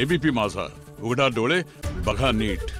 ABP माझा उघडा डोळे बघा नीट।